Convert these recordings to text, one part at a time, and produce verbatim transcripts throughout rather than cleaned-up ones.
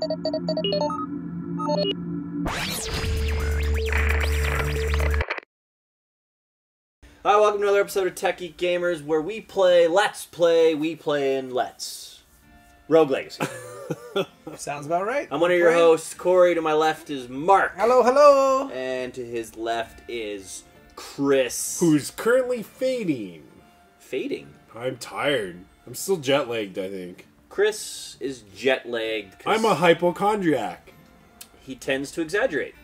Hi, welcome to another episode of Tech Geek Gamers, where we play, let's play, we play, and let's. Rogue Legacy. Sounds about right. I'm one of your hosts, Corey. To my left is Mark. Hello, hello. And to his left is Chris. Who's currently fading. Fading? I'm tired. I'm still jet-lagged, I think. Chris is jet-lagged. I'm a hypochondriac. He tends to exaggerate.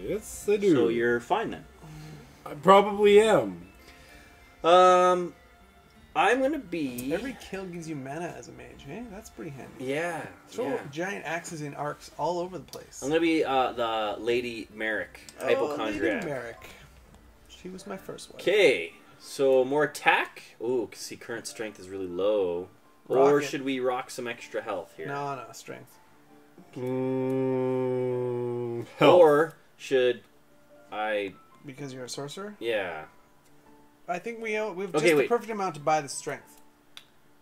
Yes, I do. So you're fine then. I probably am. Um, I'm gonna be... Every kill gives you mana as a mage, eh? That's pretty handy. Yeah. Throw yeah. giant axes and arcs all over the place. I'm gonna be uh, the Lady Merrick, oh, hypochondriac. Lady Merrick. She was my first one. Okay, so more attack. Ooh, see, current strength is really low. Rock or it. Should we rock some extra health here? No, no, strength. Mm, health. Or should I... Because you're a sorcerer? Yeah. I think we have, we have okay, just wait. the perfect amount to buy the strength.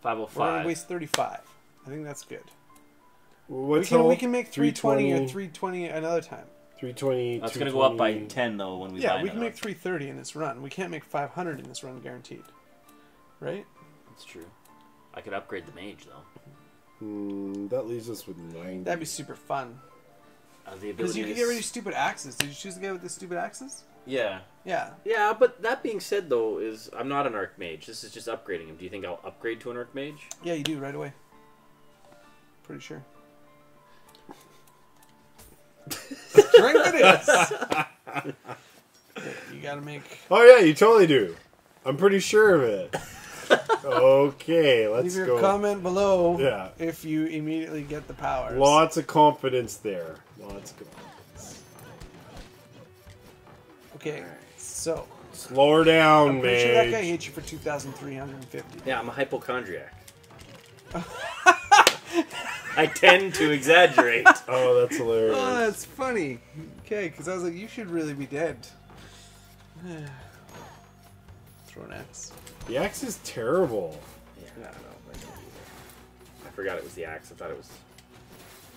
five oh five. We're going to waste thirty-five. I think that's good. What's we, can, we can make three twenty, three twenty or three twenty another time. three twenty, that's going to go up by ten, though, when we yeah, buy Yeah, we can another. Make three thirty in this run. We can't make five hundred in this run, guaranteed. Right? That's true. I could upgrade the mage, though. Mm, that leaves us with nine. That'd be super fun. Because uh, you can get rid of stupid axes. Did you choose the guy with the stupid axes? Yeah. Yeah. Yeah, but that being said, though, is I'm not an archmage. This is just upgrading him. Do you think I'll upgrade to an archmage? Yeah, you do right away. Pretty sure. Drink it is. You gotta make... Oh, yeah, you totally do. I'm pretty sure of it. Okay, let's go. Leave your go. comment below yeah. if you immediately get the powers. Lots of confidence there. Lots of confidence. Okay, so. Slow her down, I'm man. Sure that guy hit you for two thousand three hundred fifty. Yeah, I'm a hypochondriac. I tend to exaggerate. Oh, that's hilarious. Oh, that's funny. Okay, because I was like, you should really be dead. Throw an axe. The axe is terrible. Yeah, I don't know. I, don't either. I forgot it was the axe. I thought it was...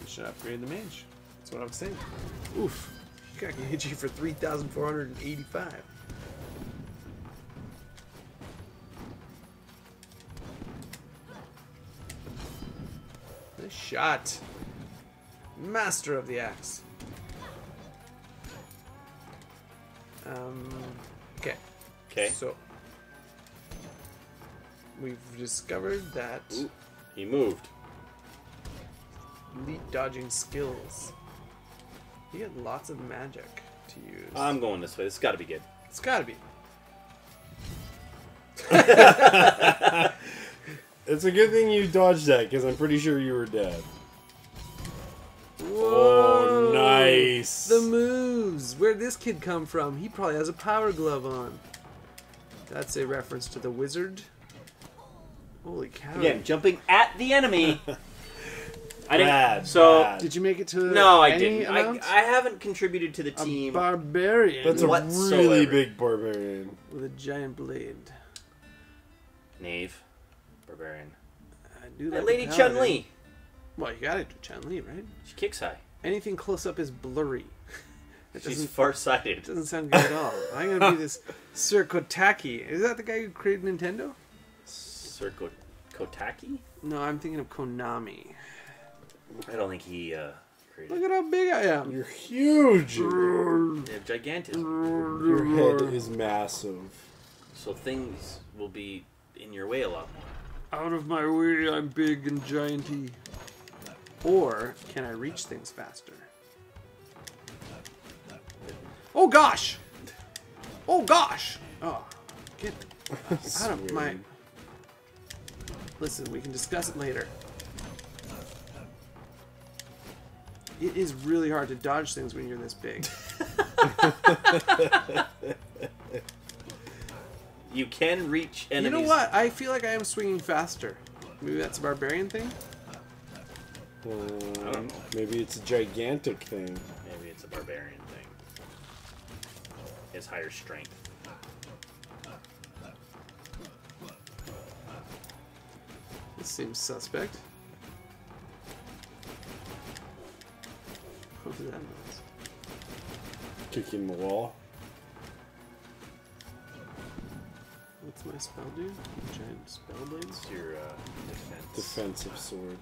You should upgrade the mage. That's what I'm saying. Oof. I can hit you for three thousand four hundred eighty-five. Nice shot. Master of the axe. Um, okay. Okay. So... We've discovered that... Ooh, he moved. Elite dodging skills. You get lots of magic to use. I'm going this way. It's got to be good. It's got to be. It's a good thing you dodged that, because I'm pretty sure you were dead. Whoa, oh, nice. The moves. Where'd this kid come from? He probably has a power glove on. That's a reference to the wizard. Holy cow. Again, jumping at the enemy. I didn't, bad, so bad. Did you make it to No, I didn't. I, I haven't contributed to the a team. Barbarian. That's a whatsoever. Really big barbarian. With a giant blade. Knave. Barbarian. I do that. That lady Chun-Li. Well, you gotta do Chun-Li, right? She kicks high. Anything close up is blurry. She's farsighted. It doesn't sound good at all. I'm gonna be this Sir Kotaki. Is that the guy who created Nintendo? Sir Kotaki? No, I'm thinking of Konami. I don't think he uh, created. Look at how big I am. You're huge. Yeah, gigantic. Your head is massive. So things will be in your way a lot more. Out of my way, I'm big and gianty. Or can I reach things faster? Oh gosh! Oh gosh! Oh, get out of my... Listen, we can discuss it later. It is really hard to dodge things when you're this big. You can reach enemies. You know what? I feel like I am swinging faster. Maybe that's a barbarian thing? Um, I don't know. Maybe it's a gigantic thing. Maybe it's a barbarian thing. It's higher strength. This seems suspect. Kick in the wall. What's my spell do? Giant spell blades? Your uh, defense. Defensive sword.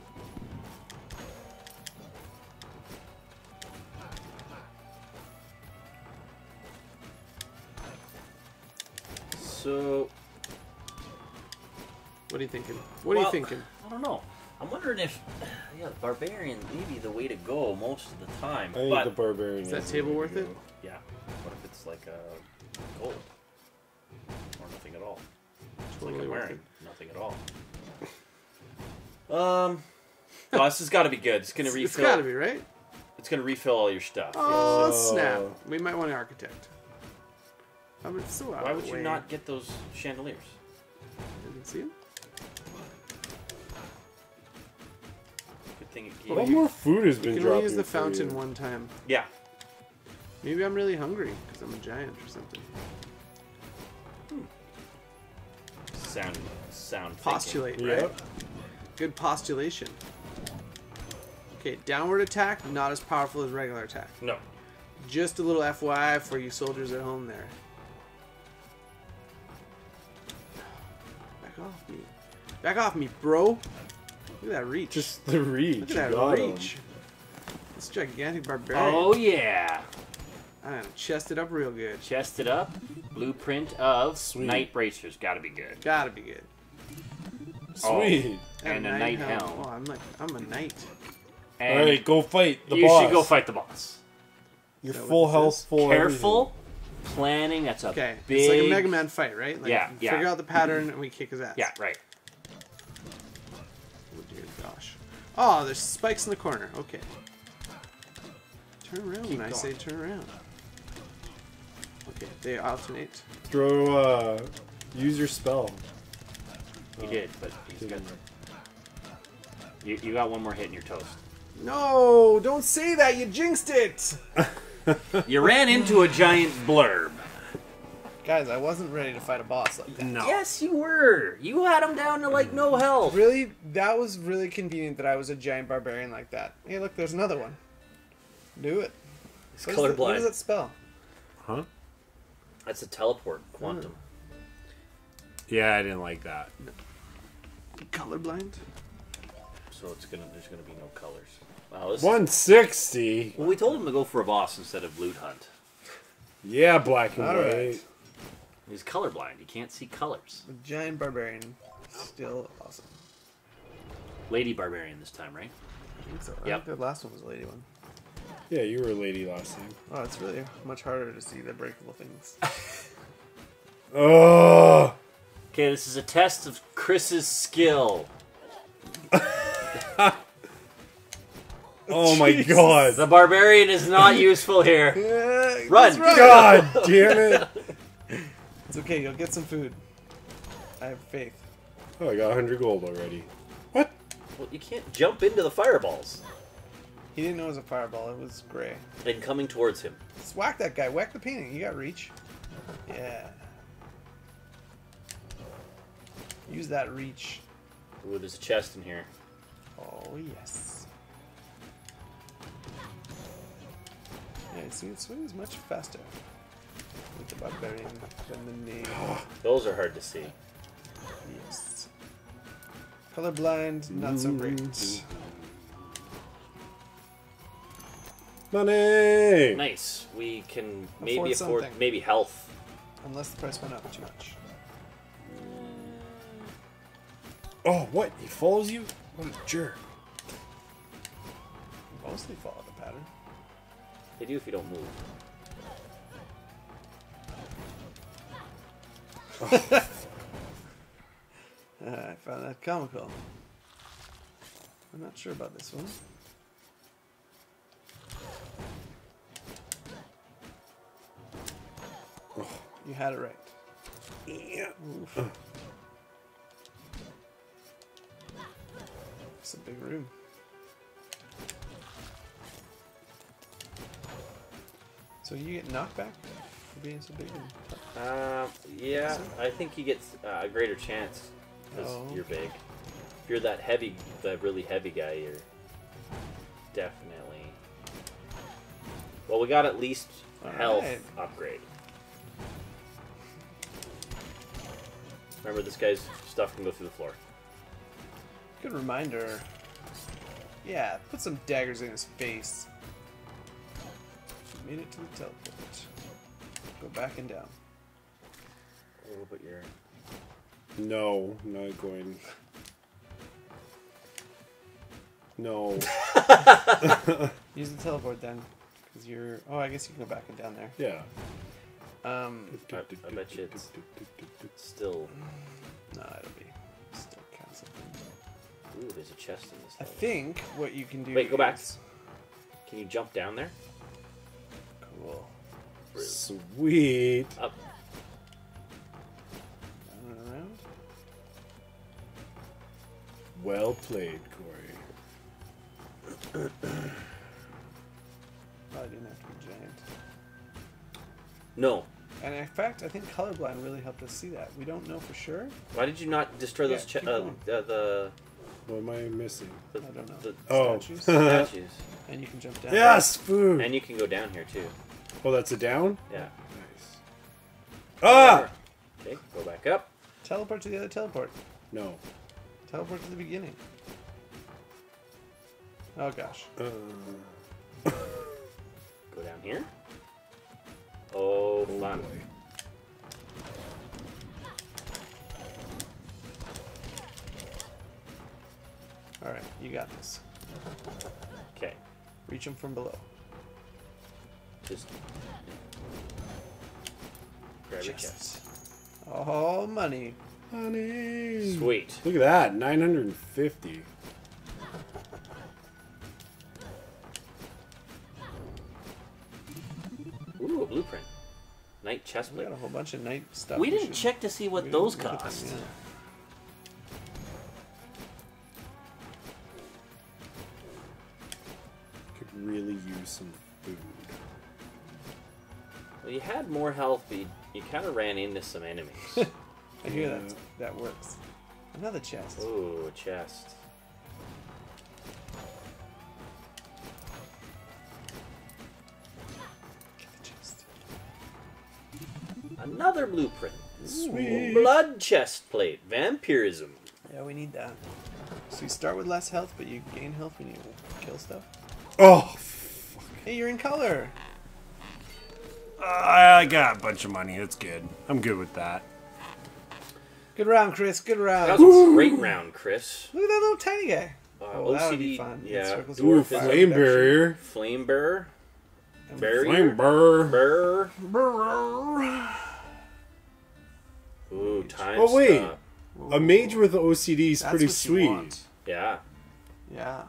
So, what are you thinking? What well, are you thinking? I don't know. I'm wondering if, yeah, the barbarian may be the way to go most of the time. I think but the barbarian. Is that is table worth it? Yeah. What if it's like a gold or nothing at all? It's like I'm wearing nothing at all. Um, well, this has got to be good. It's gonna it's, refill. It's got to be right. It's gonna refill all your stuff. Oh yeah. So, snap! We might want an architect. I mean, it's still out Why would you way. not get those chandeliers? I didn't see them. Good thing it gave well, you. more food has you been dropped. You can only use the fountain you. one time. Yeah. Maybe I'm really hungry because I'm a giant or something. Hmm. Sound, sound. Postulate, thinking. right? Yep. Good postulation. Okay, downward attack, not as powerful as regular attack. No. Just a little F Y I for you soldiers at home there. Back off me. Back off me, bro. Look at that reach. Just the reach. Look at that Got reach. Him. This gigantic barbarian. Oh, yeah. I'm chested up real good. Chested up. Blueprint of Sweet. Night bracers. Gotta be good. Gotta be good. Sweet. Oh, and, and a night helm. helm. Oh, I'm like, I'm a knight. And all right, go fight the you boss. You should go fight the boss. You're full health, full Careful everything. planning, that's a okay. big... It's like a Mega Man fight, right? Like, yeah, yeah. Figure out the pattern and we kick his ass. Yeah, right. Oh, dear gosh. Oh, there's spikes in the corner. Okay. Turn around Keep when going. I say turn around. Okay, they alternate. Throw, uh... use your spell. You oh, did, but he's got... You, you got one more hit and you're toast. No, don't say that. You jinxed it. You ran into a giant blurb. Guys, I wasn't ready to fight a boss like that. No. Yes, you were. You had him down to, like, no health. Really? That was really convenient that I was a giant barbarian like that. Hey, look, there's another one. Do it. It's what colorblind. Is that, what does that spell? Huh? That's a teleport quantum. Hmm. Yeah, I didn't like that. No. Colorblind? So it's gonna, there's going to be no colors. Wow, this one sixty! Is... Well, we told him to go for a boss instead of loot hunt. Yeah, black and All white. Right. He's colorblind. He can't see colors. The giant barbarian. Still awesome. Lady barbarian this time, right? I think so. I yep. think the last one was a lady one. Yeah, you were a lady last time. Oh, it's really much harder to see the breakable things. Oh! Okay, this is a test of Chris's skill. Oh my Jeez. God! The barbarian is not useful here. Yeah, Run! Right. God damn it! It's okay. You'll get some food. I have faith. Oh, I got one hundred gold already. What? Well, you can't jump into the fireballs. He didn't know it was a fireball. It was gray. And coming towards him. Just whack that guy. Whack the painting. You got reach. Yeah. Use that reach. Ooh, there's a chest in here. Oh yes. Yeah, see, it swings much faster with the barbarian than the knee. Those are hard to see. Yes. Colorblind, not so great. Mm-hmm. Money! Nice. We can maybe afford, afford maybe health. Unless the price went up too much. Oh, what? He follows you? What a jerk. You mostly follow the pattern. They do if you don't move. Oh. I found that comical. I'm not sure about this one. Oh. You had it right. Yeah. Uh. It's a big room. So you get knocked back for being so big? And uh, yeah, I think you get uh, a greater chance because oh, okay. you're big. If you're that heavy, that really heavy guy, you're definitely Well, we got at least All health right. upgrade. Remember, this guy's stuff can go through the floor. Good reminder. Yeah, put some daggers in his face. Made it to the teleport. Go back and down. A little bit here. No, not going. No. Use the teleport then, because you're. Oh, I guess you can go back and down there. Yeah. Um. I, I bet you it's still. No, it'll be still counts. Ooh, there's a chest in this. I level. think what you can do. Wait, go back. Is... Can you jump down there? Cool. Sweet. Up. Down and around. Well played, Corey. Probably didn't have to be giant. No. And in fact, I think colorblind really helped us see that. We don't know for sure. Why did you not destroy yeah, those? Uh, uh, the. What am I missing? The, I don't know. The oh. Statues. statues. And you can jump down. Yes, there. food. And you can go down here too. Oh, that's a down. Yeah. Nice. Ah. Okay, go back up. Teleport to the other teleport. No. Teleport to the beginning. Oh gosh. Uh. Go down here. Oh, fun. Oh, all right, you got this. Okay. Reach him from below. Just grab your chest. Oh, money. Money. Sweet. Look at that, nine hundred fifty. Ooh, a blueprint. Knight chestplate. We got a whole bunch of knight stuff. We didn't check to see what those cost. Yeah. Could really use some food. Well, you had more health, but you, you kind of ran into some enemies. I yeah. hear that. That works. Another chest. Ooh, a chest. Another blueprint. Sweet. Blood chest plate. Vampirism. Yeah, we need that. So you start with less health, but you gain health when you kill stuff. Oh, fuck. Hey, you're in color. Uh, I got a bunch of money. That's good. I'm good with that. Good round, Chris. Good round. That was a great round, Chris. Look at that little tiny guy. Uh, oh, O C D. That would be fun. Yeah. Ooh, flame barrier. Flame barrier. Flame barrier. Barrier. Ooh, time Oh, wait. Stop. A mage with O C D is That's pretty sweet. Yeah. Yeah.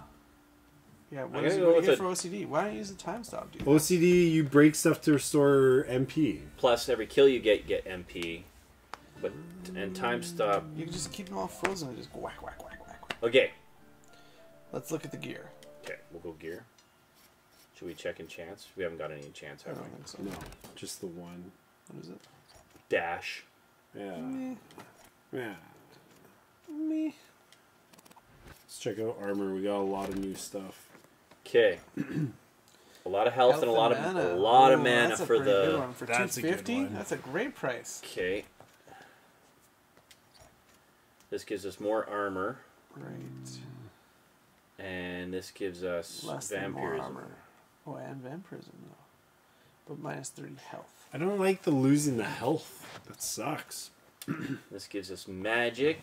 Yeah, what is it a... for O C D? Why don't you use the time stop, dude? O C D, you break stuff to restore M P. Plus, every kill you get, you get M P. But And time stop... You can just keep them all frozen and just go whack, whack, whack, whack, whack. Okay. Let's look at the gear. Okay, we'll go gear. Should we check in chance? We haven't got any in chance, have we? I don't think so. No, just the one. What is it? Dash. Yeah. Meh. Yeah. Meh. Let's check out armor. We got a lot of new stuff. Okay. A lot of health, health and a lot and of a lot Ooh, of mana that's for a the. Good one. For that's a good one. That's a great price. Okay. This gives us more armor. Right. And this gives us Less vampirism. Than more armor. Oh, and vampirism though. But minus thirty health. I don't like the losing the health. That sucks. This gives us magic.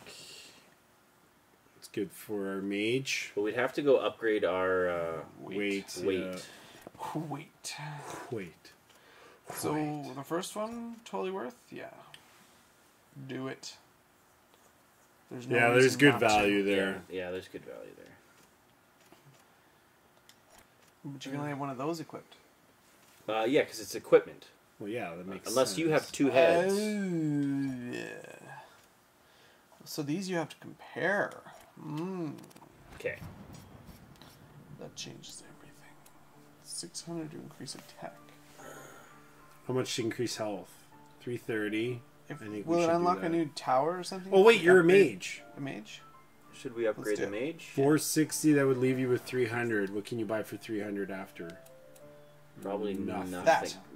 It's good for our mage. But we'd have to go upgrade our uh, weight. Weight. Weight. Yeah. Weight. Weight. So weight. The first one, totally worth? Yeah. Do it. There's no yeah, there's good value to. there. Yeah, yeah, there's good value there. But you can only have one of those equipped. Uh, yeah, because it's equipment. Well, yeah, that makes Unless sense. Unless you have two heads. Uh, yeah. So these you have to compare. Mm. Okay. That changes everything. six hundred to increase attack. How much to increase health? three thirty. If, I think will we it unlock a new tower or something? Oh, wait, you're upgrade? a mage. A mage? Should we upgrade the mage? four sixty, that would leave you with three hundred. What can you buy for three hundred after? Probably nothing. nothing.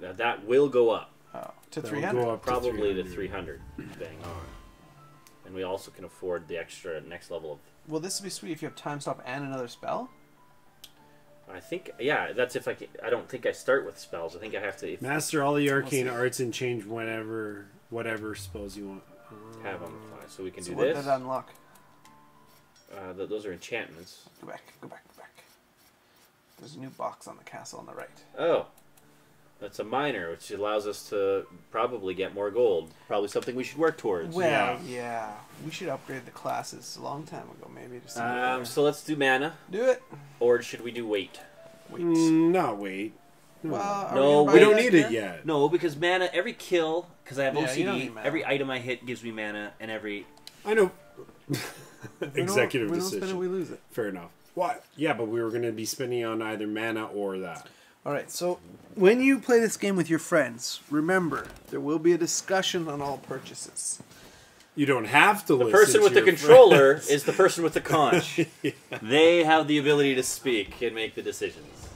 That. that that will go up. Oh, to three hundred. Probably to three hundred. Bang on. And we also can afford the extra next level of. Well, this would be sweet if you have time stop and another spell. I think, yeah, that's if I can, I don't think I start with spells. I think I have to... If, Master all the arcane we'll arts and change whatever whatever spells you want. Have them apply. So we can so do what this. What did I unlock? Uh, th those are enchantments. Go back, go back, go back. There's a new box on the castle on the right. Oh. That's a minor, which allows us to probably get more gold. Probably something we should work towards. Well, yeah. yeah. We should upgrade the classes a long time ago, maybe. To um, so let's do mana. Do it. Or should we do weight? Wait. Mm, not weight. Well, no, we, we don't need here? it yet. No, because mana, every kill, because I have yeah, O C D, every item I hit gives me mana, and every... I know. Executive we don't, decision. We don't spend it, we lose it. Fair enough. What? Yeah, but we were going to be spending on either mana or that. Alright, so when you play this game with your friends, remember, there will be a discussion on all purchases. You don't have to listen to your friends. The person with the controller is the person with the conch. Yeah. They have the ability to speak and make the decisions.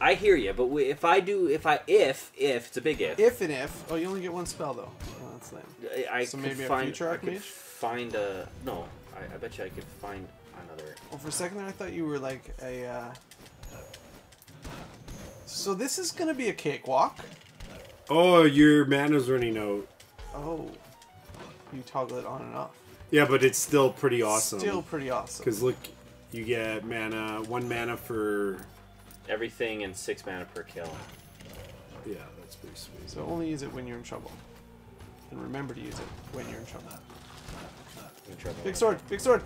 I hear you, but we, if I do, if I, if, if, it's a big if. If and if. Oh, you only get one spell, though. Oh, that's lame. I, I so maybe find, a future I could find a, no, I, I bet you I could find another. Well, for a second there, I thought you were like a, uh... So this is going to be a cakewalk. Oh, your mana's running out. Oh. You toggle it on and off. Yeah, but it's still pretty awesome. Still pretty awesome. Because look, you get mana, one mana for... everything and six mana per kill. Yeah, that's pretty sweet. So only use it when you're in trouble. And remember to use it when you're in trouble. In trouble. Big sword, big sword!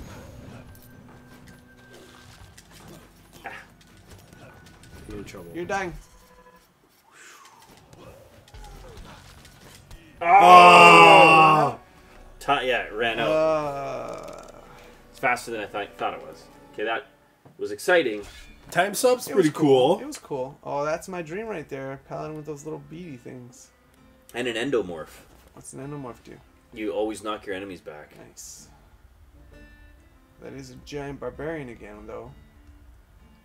You're in trouble. You're dying. Oh! oh! Yeah, it ran out. Uh... It's faster than I th thought it was. Okay, that was exciting. Time sub's it pretty cool. cool. It was cool. Oh, that's my dream right there. Paladin with those little beady things. And an endomorph. What's an endomorph do? You always knock your enemies back. Nice. That is a giant barbarian again, though.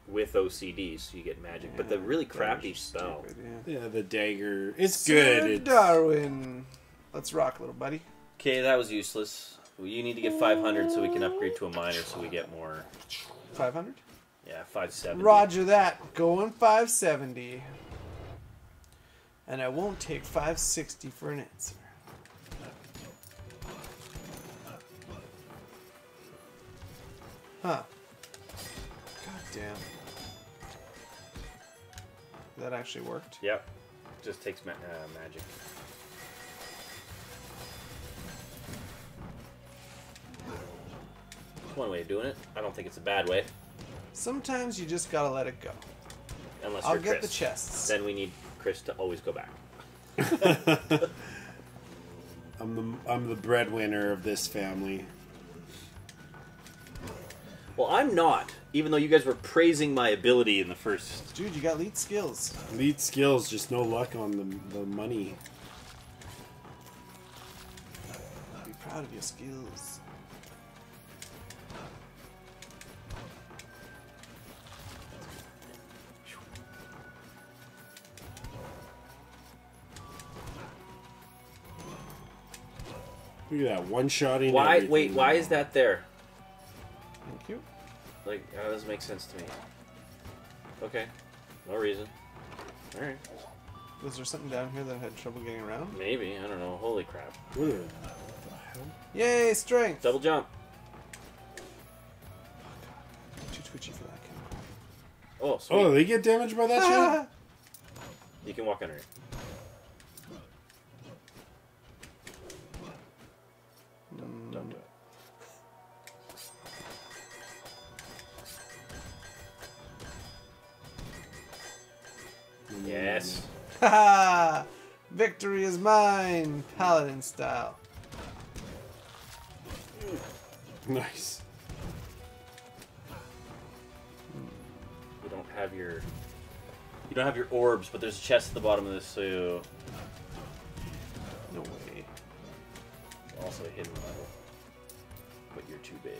With O C D, so you get magic, yeah, but the really crappy spell. Stupid, yeah. yeah, the dagger. It's Sir good. It's... Darwin, let's rock, little buddy. Okay, that was useless. Well, you need to get five hundred so we can upgrade to a minor, so we get more. five hundred? Yeah, five seventy. Roger that. Going five seventy. And I won't take five sixty for an answer. Huh? Damn. That actually worked. Yep. Just takes ma uh, magic. That's one way of doing it. I don't think it's a bad way. Sometimes you just gotta let it go. Unless I'll you're Chris. I'll get the chests. Then we need Chris to always go back. I'm the I'm the breadwinner of this family. Well, I'm not, even though you guys were praising my ability in the first... Dude, you got lead skills. Lead skills, just no luck on the, the money. Be proud of your skills. Look at that, one-shotting. Why? Wait, why is that there? Thank you. Like, that doesn't make sense to me. Okay. No reason. Alright. Was there something down here that had trouble getting around? Maybe. I don't know. Holy crap. Ooh. What the hell? Yay, strength! Double jump. Oh, God. Too twitchy for that chemical. Oh, sweet. Oh, they get damaged by that shot? You can walk under it. Mm. Don't do it. Yes. Haha! Victory is mine! Paladin style. Nice. You don't have your... You don't have your orbs, but there's a chest at the bottom of this, so... No way. Also a hidden level. But you're too big.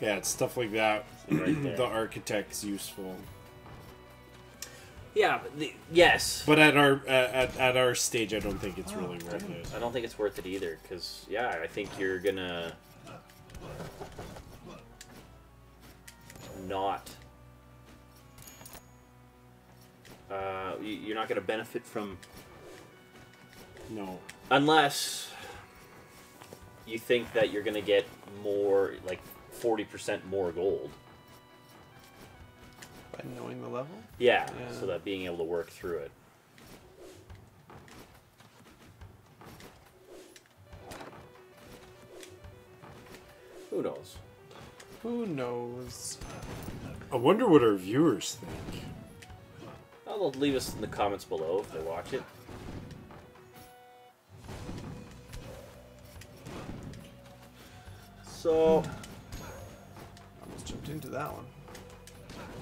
Yeah, it's stuff like that. Right there. The architect's useful. Yeah. The, yes. But at our uh, at at our stage, I don't think it's really oh, worth it. I don't think it's worth it either, because yeah, I think you're gonna not. Uh, you're not gonna benefit from. No. Unless you think that you're gonna get more, like forty percent more gold. By knowing the level? Yeah, yeah, so that being able to work through it. Who knows? Who knows? I wonder what our viewers think. Well, they'll leave us in the comments below if they watch it. So... I almost jumped into that one.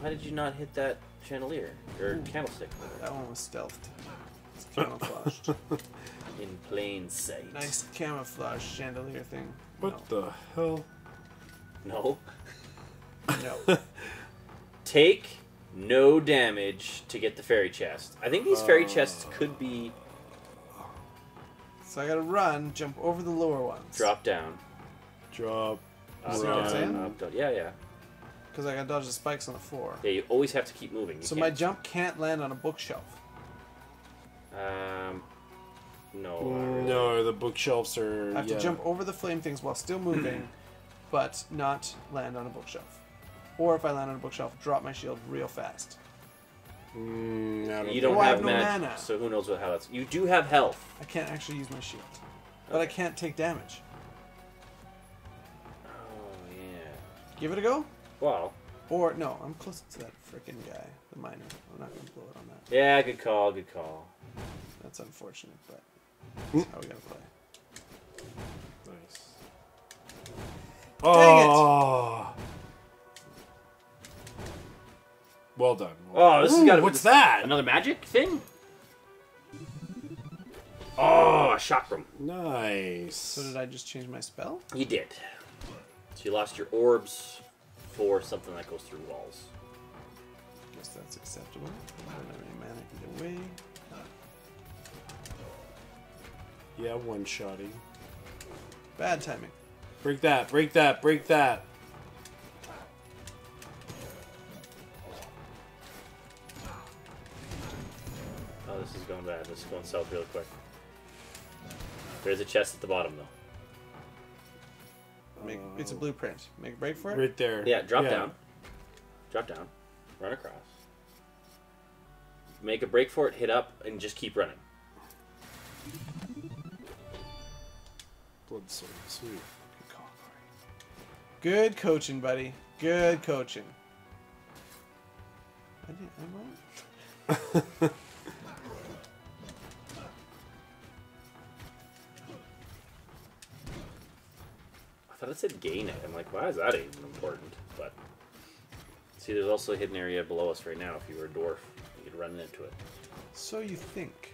Why did you not hit that chandelier? Or ooh, candlestick? That one was stealthed. It's camouflaged. In plain sight. Nice camouflage chandelier thing. What no. the hell? No. No. Take no damage to get the fairy chest. I think these fairy uh... chests could be... So I gotta run, jump over the lower ones. Drop down. Drop, up, down, up, down. Yeah, yeah. Because I gotta dodge the spikes on the floor. Yeah, you always have to keep moving. You so can't... my jump can't land on a bookshelf. Um, no. Really. No, the bookshelves are. I have yeah. to jump over the flame things while still moving, but not land on a bookshelf. Or if I land on a bookshelf, drop my shield real fast. Mm, I don't you don't know. have, oh, I have no mana, so who knows what how that's. You do have health. I can't actually use my shield, okay. but I can't take damage. Give it a go? Wow. Or, no, I'm close to that frickin' guy, the miner. I'm not gonna blow it on that. Yeah, good call, good call. That's unfortunate, but that's how we gotta play. Nice. Oh! Dang it! Well done. Well oh, this ooh, has gotta be what's the, that? Another magic thing? Oh, a chakram. Nice. So did I just change my spell? You did. So you lost your orbs for something that goes through walls. Guess that's acceptable. I don't have any mana either way. Yeah, one-shotting. Bad timing. Break that, break that, break that. Oh, this is going bad. This is going south real quick. There's a chest at the bottom, though. Make, it's a blueprint. Make a break for it? Right there. Yeah, drop yeah. down. Drop down. Run across. Make a break for it, hit up, and just keep running. Blood sword. Sweet. Good call, Corey. Good coaching, buddy. Good coaching. I didn't... I'm wrong. I thought it said gain it. I'm like, why is that even important? But see, there's also a hidden area below us right now. If you were a dwarf, you could run into it. So you think?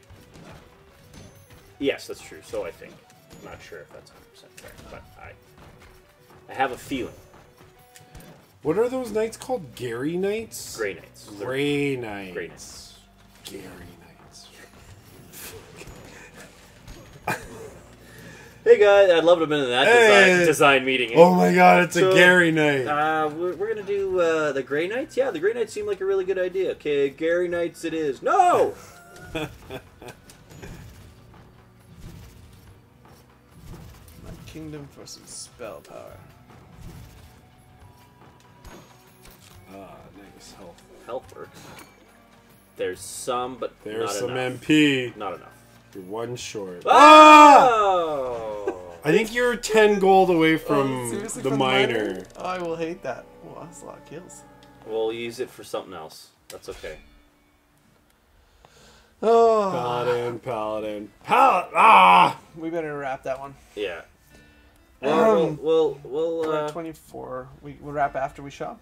Yes, that's true. So I think. I'm not sure if that's one hundred percent fair, but I, I have a feeling. What are those knights called? Gary knights? Gray knights. Gray knights. Gray knights. Gary knights. Hey guys, I'd love to have been in that hey. design, design meeting. Oh my god, it's so, a Gary Knight. Uh, we're, we're going to do uh, the Grey Knights? Yeah, the Grey Knights seem like a really good idea. Okay, Gary Knights it is. No! My kingdom for some spell power. Ah, nice. Health. Health works. There's some, but There's not some enough. M P. Not enough. You're one short. Oh! Ah! I think you're ten gold away from oh, the, the miner. miner. Oh, I will hate that. Well, that's a lot of kills. We'll use it for something else. That's okay. Oh. Paladin, paladin, paladin. Ah! We better wrap that one. Yeah. Um, we'll we'll, we'll uh, twenty-four. We we'll wrap after we shop.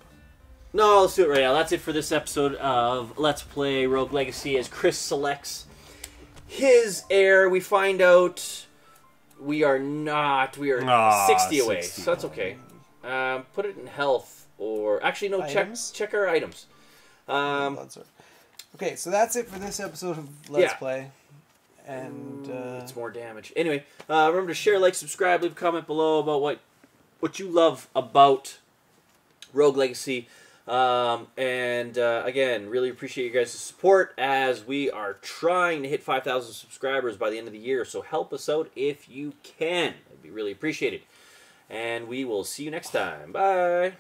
No, let's do it right now. That's it for this episode of Let's Play Rogue Legacy as Chris selects his heir. We find out we are not. We are ah, sixty away, sixty. So that's okay. Um, put it in health, or actually no, items? check check our items. Um, okay, so that's it for this episode of Let's yeah. Play. And uh, it's more damage. Anyway, uh, remember to share, like, subscribe, leave a comment below about what what you love about Rogue Legacy. Um, and uh, again, really appreciate you guys' support as we are trying to hit five thousand subscribers by the end of the year. So help us out if you can. It'd be really appreciated. And we will see you next time. Bye.